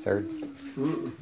Third? Mm-mm.